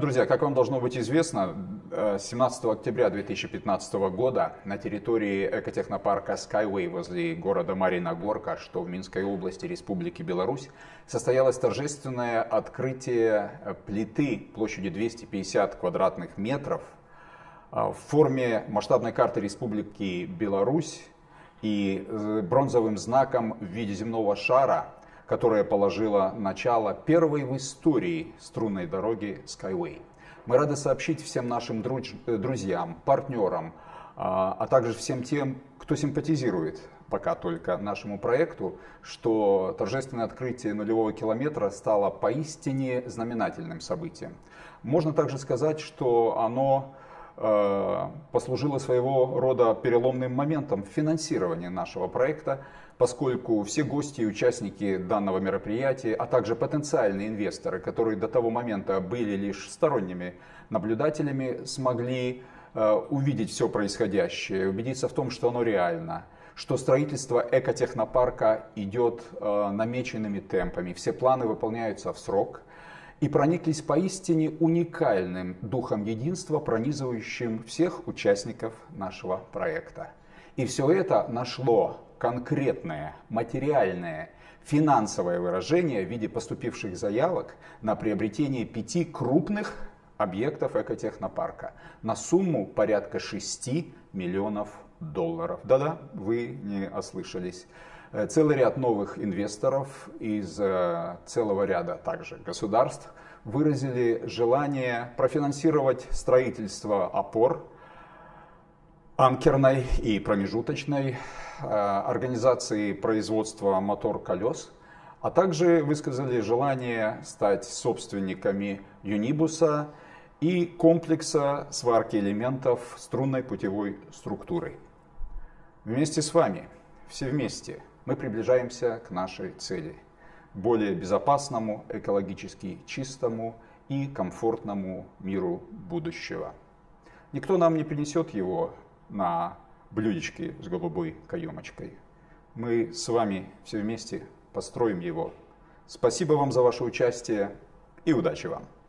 Уважаемые друзья, как вам должно быть известно, 17 октября 2015 года на территории экотехнопарка Skyway возле города Марьиногорка, что в Минской области Республики Беларусь, состоялось торжественное открытие плиты площадью 250 квадратных метров в форме масштабной карты Республики Беларусь и бронзовым знаком в виде земного шара, которая положила начало первой в истории струнной дороги Skyway. Мы рады сообщить всем нашим друзьям, партнерам, а также всем тем, кто симпатизирует пока только нашему проекту, что торжественное открытие нулевого километра стало поистине знаменательным событием. Можно также сказать, что оно послужило своего рода переломным моментом в финансировании нашего проекта, поскольку все гости и участники данного мероприятия, а также потенциальные инвесторы, которые до того момента были лишь сторонними наблюдателями, смогли увидеть все происходящее, убедиться в том, что оно реально, что строительство экотехнопарка идет намеченными темпами, все планы выполняются в срок, и прониклись поистине уникальным духом единства, пронизывающим всех участников нашего проекта. И все это нашло конкретное, материальное, финансовое выражение в виде поступивших заявок на приобретение 5 крупных объектов экотехнопарка на сумму порядка 6 миллионов долларов. Да-да, вы не ослышались. Целый ряд новых инвесторов из целого ряда также государств выразили желание профинансировать строительство опор анкерной и промежуточной, организации производства мотор-колес, а также высказали желание стать собственниками Юнибуса и комплекса сварки элементов струнной путевой структуры. Вместе с вами, все вместе, мы приближаемся к нашей цели – более безопасному, экологически чистому и комфортному миру будущего. Никто нам не принесет его на блюдечке с голубой каемочкой. Мы с вами все вместе построим его. Спасибо вам за ваше участие и удачи вам!